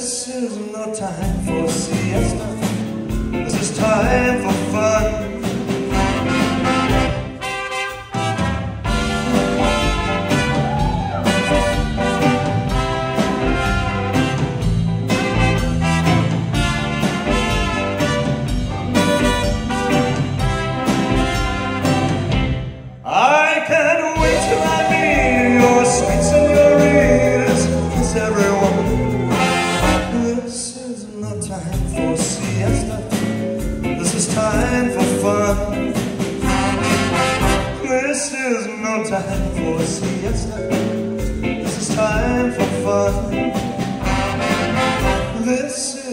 This is no time for a siesta. This is time for fun. This is no time for a siesta. This is time for fun. This is